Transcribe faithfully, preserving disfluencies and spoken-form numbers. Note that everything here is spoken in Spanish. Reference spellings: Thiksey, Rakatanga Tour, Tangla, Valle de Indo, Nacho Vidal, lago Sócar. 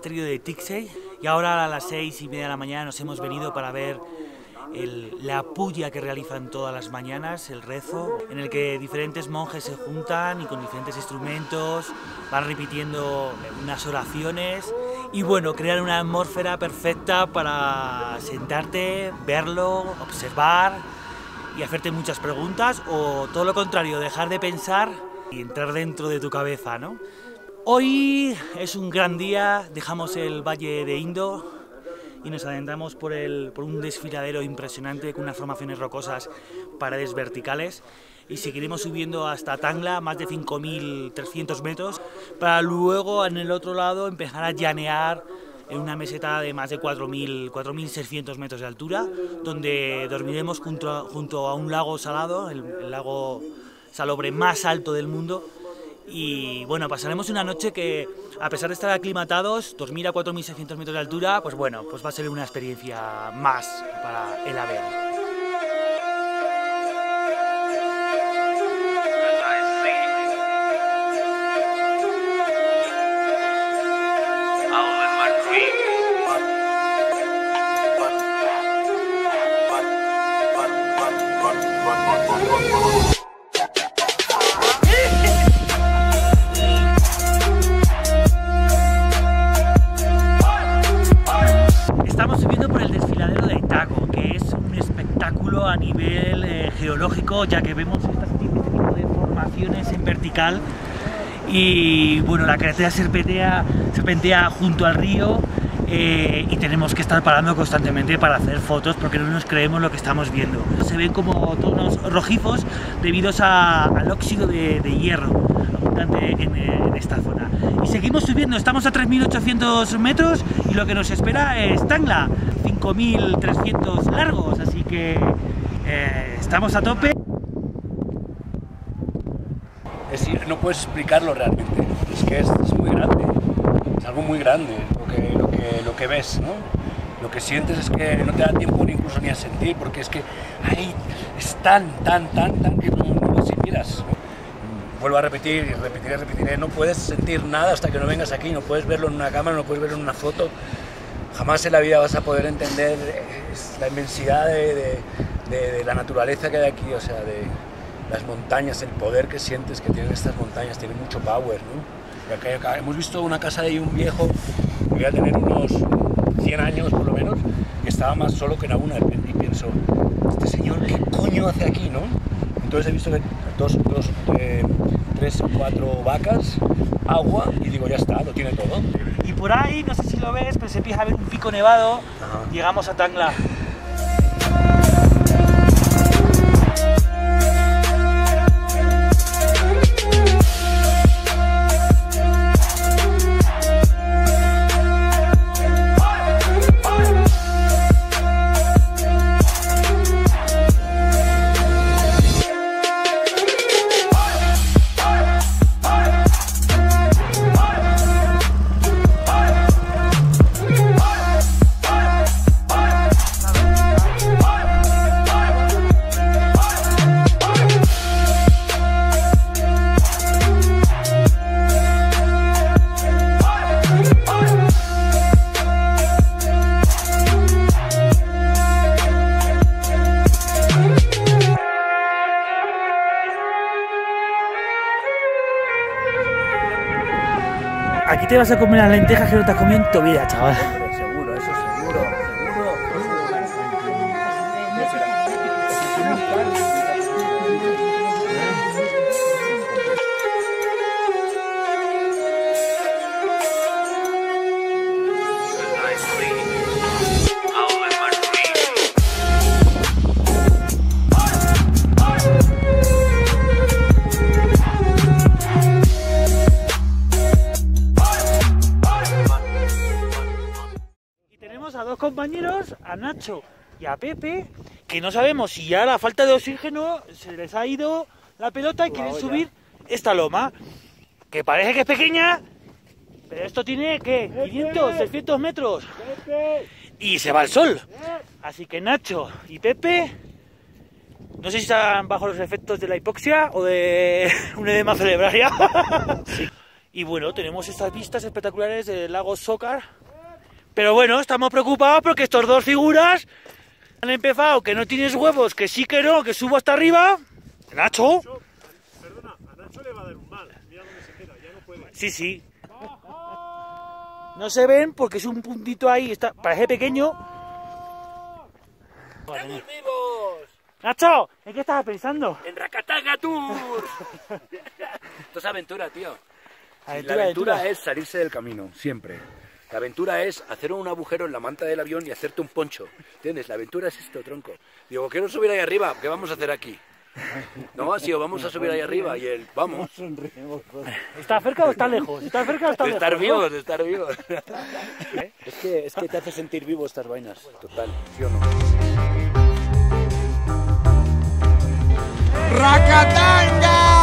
monasterio de Thiksey y ahora a las seis y media de la mañana nos hemos venido para ver el, la puya que realizan todas las mañanas, el rezo, en el que diferentes monjes se juntan y con diferentes instrumentos van repitiendo unas oraciones y bueno, crean una atmósfera perfecta para sentarte, verlo, observar y hacerte muchas preguntas o todo lo contrario, dejar de pensar y entrar dentro de tu cabeza, ¿no? Hoy es un gran día, dejamos el Valle de Indo y nos adentramos por, el, por un desfiladero impresionante con unas formaciones rocosas, paredes verticales y seguiremos subiendo hasta Tangla, más de cinco mil trescientos metros, para luego en el otro lado empezar a llanear en una meseta de más de cuatro mil seiscientos metros de altura, donde dormiremos junto a, junto a un lago salado, el, el lago salobre más alto del mundo. Y bueno, pasaremos una noche que, a pesar de estar aclimatados, dormir a cuatro mil seiscientos metros de altura, pues bueno, pues va a ser una experiencia más para el haber. Estamos subiendo por el desfiladero de Itaco, que es un espectáculo a nivel eh, geológico, ya que vemos este tipo de formaciones en vertical y bueno, la carretera serpentea, serpentea junto al río eh, y tenemos que estar parando constantemente para hacer fotos porque no nos creemos lo que estamos viendo. Se ven como tonos rojizos debido a, al óxido de, de hierro abundante en, en esta zona. Y seguimos subiendo, estamos a tres mil ochocientos metros y lo que nos espera es Tangla, cinco mil trescientos largos, así que eh, estamos a tope. Es decir, no puedes explicarlo realmente, es que es, es muy grande, es algo muy grande lo que, lo que, lo que ves, ¿no? Lo que sientes es que no te da tiempo ni incluso ni a sentir, porque es que ahí es tan, tan, tan, tan que no si miras. Vuelvo a repetir y repetiré, repetiré, no puedes sentir nada hasta que no vengas aquí, no puedes verlo en una cámara, no puedes verlo en una foto, jamás en la vida vas a poder entender la inmensidad de, de, de, de la naturaleza que hay aquí, o sea, de las montañas, el poder que sientes que tienen estas montañas, tienen mucho power, ¿no? Acá, acá, hemos visto una casa de un viejo que voy a tener unos cien años por lo menos, que estaba más solo que en la una, y pienso, este señor, ¿qué coño hace aquí, no? Entonces he visto que dos, dos eh, tres o cuatro vacas, agua y digo ya está, lo tiene todo. Y por ahí, no sé si lo ves, pero se empieza a ver un pico nevado, ajá. Llegamos a Tangla. Aquí te vas a comer las lentejas que no te has comido en tu vida, chaval. Seguro, eso seguro, seguro. A dos compañeros, a Nacho y a Pepe, que no sabemos si ya la falta de oxígeno se les ha ido la pelota y quieren subir esta loma, que parece que es pequeña, pero esto tiene, ¿qué? quinientos, seiscientos metros y se va el sol. Así que Nacho y Pepe, no sé si están bajo los efectos de la hipoxia o de un edema cerebral. Y bueno, tenemos estas vistas espectaculares del lago Sócar. Pero bueno, estamos preocupados porque estos dos figuras han empezado que no tienes huevos, que sí que no, que subo hasta arriba. Nacho. Perdona, a Nacho le va a dar un mal. Mira dónde se queda, ya no puede. Sí, sí. No se ven porque es un puntito ahí, está, parece pequeño. ¡Estamos vivos! Nacho, ¿en qué estabas pensando? En Rakatanga Tour. Esto es aventura, tío. Aventura, la aventura, aventura es salirse del camino, siempre. La aventura es hacer un agujero en la manta del avión y hacerte un poncho. ¿Entiendes? La aventura es esto, tronco. Digo, quiero subir ahí arriba, ¿qué vamos a hacer aquí? No, si vamos a subir ahí arriba y el vamos. ¿Está cerca o está lejos? ¿Está cerca o está lejos? Estar vivos, estar vivos. ¿Eh? Es que, es que te hace sentir vivo estas vainas. Total, ¿sí o no? ¡Rakatanga!